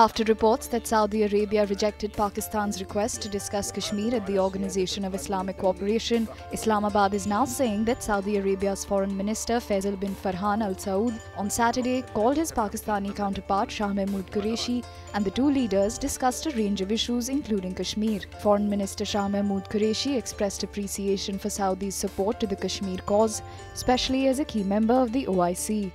after reports that Saudi Arabia rejected Pakistan's request to discuss Kashmir at the Organisation of Islamic Cooperation, Islamabad is now saying that Saudi Arabia's Foreign Minister Faisal bin Farhan al-Saud on Saturday called his Pakistani counterpart Shah Mahmood Qureshi, and the two leaders discussed a range of issues including Kashmir. Foreign Minister Shah Mahmood Qureshi expressed appreciation for Saudi's support to the Kashmir cause, especially as a key member of the OIC.